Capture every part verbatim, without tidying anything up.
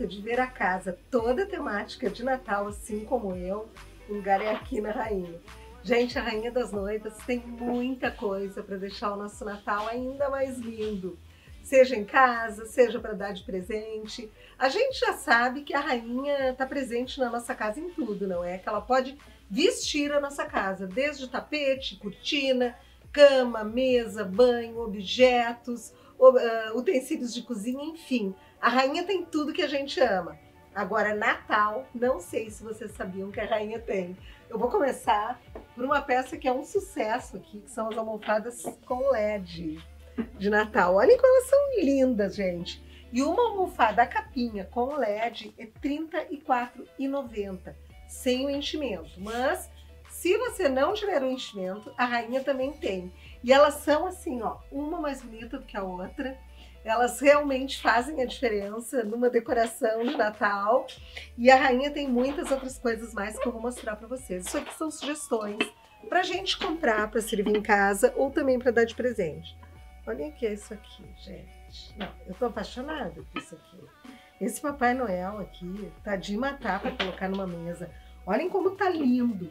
gosta de ver a casa toda temática de Natal, assim como eu, o lugar é aqui na Rainha. Gente, a Rainha das Noivas tem muita coisa para deixar o nosso Natal ainda mais lindo. Seja em casa, seja para dar de presente. A gente já sabe que a Rainha está presente na nossa casa em tudo, não é? Que ela pode vestir a nossa casa, desde tapete, cortina, cama, mesa, banho, objetos, utensílios de cozinha, enfim. A Rainha tem tudo que a gente ama. Agora, Natal, não sei se vocês sabiam que a Rainha tem. Eu vou começar por uma peça que é um sucesso aqui, que são as almofadas com L E D. De Natal. Olhem como elas são lindas, gente. E uma almofada a capinha com L E D é trinta e quatro reais e noventa centavos, sem o enchimento. Mas se você não tiver o enchimento, a Rainha também tem. E elas são assim, ó, uma mais bonita do que a outra. Elas realmente fazem a diferença numa decoração de Natal. E a Rainha tem muitas outras coisas mais que eu vou mostrar para vocês. Isso aqui são sugestões pra gente comprar, para servir em casa ou também para dar de presente. Olha o que é isso aqui, gente. Não, eu tô apaixonada por isso aqui. Esse Papai Noel aqui tá de matar para colocar numa mesa. Olhem como tá lindo.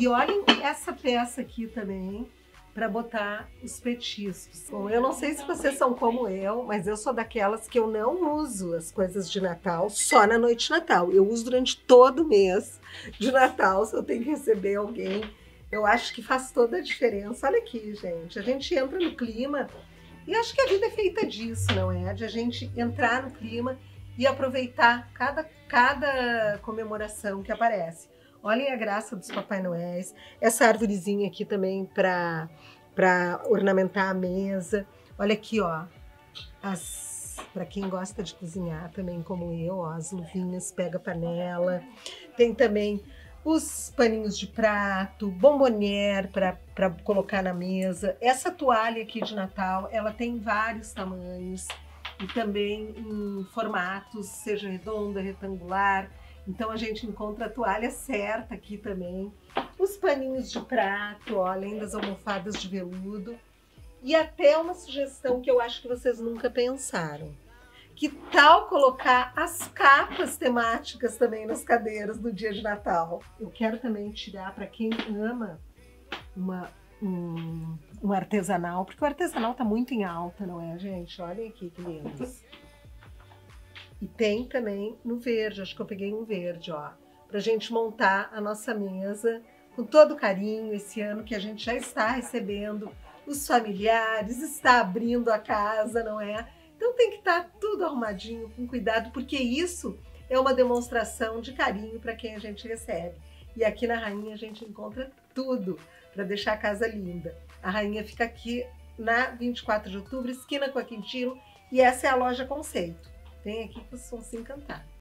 E olhem essa peça aqui também para botar os petiscos. Bom, eu não sei se vocês são como eu, mas eu sou daquelas que eu não uso as coisas de Natal só na noite de Natal. Eu uso durante todo o mês de Natal, se eu tenho que receber alguém. Eu acho que faz toda a diferença. Olha aqui, gente. A gente entra no clima e acho que a vida é feita disso, não é? De a gente entrar no clima e aproveitar cada, cada comemoração que aparece. Olhem a graça dos Papai Noéis. Essa arvorezinha aqui também para ornamentar a mesa. Olha aqui, ó. Para quem gosta de cozinhar também, como eu, ó, as luvinhas, pega panela. Tem também os paninhos de prato, bombonier para colocar na mesa. Essa toalha aqui de Natal, ela tem vários tamanhos e também em formatos, seja redonda, retangular. Então a gente encontra a toalha certa aqui também. Os paninhos de prato, ó, além das almofadas de veludo. E até uma sugestão que eu acho que vocês nunca pensaram. Que tal colocar as capas temáticas também nas cadeiras no dia de Natal? Eu quero também tirar para quem ama uma, um, um artesanal, porque o artesanal tá muito em alta, não é, gente? Olhem aqui que lindos. E tem também no verde, acho que eu peguei um verde, ó, pra gente montar a nossa mesa com todo carinho esse ano que a gente já está recebendo os familiares, está abrindo a casa, não é? Então tem que estar tudo arrumadinho, com cuidado, porque isso é uma demonstração de carinho para quem a gente recebe. E aqui na Rainha a gente encontra tudo para deixar a casa linda. A Rainha fica aqui na vinte e quatro de outubro, esquina com a Quintino, e essa é a loja Conceito. Vem aqui que vocês vão se encantar.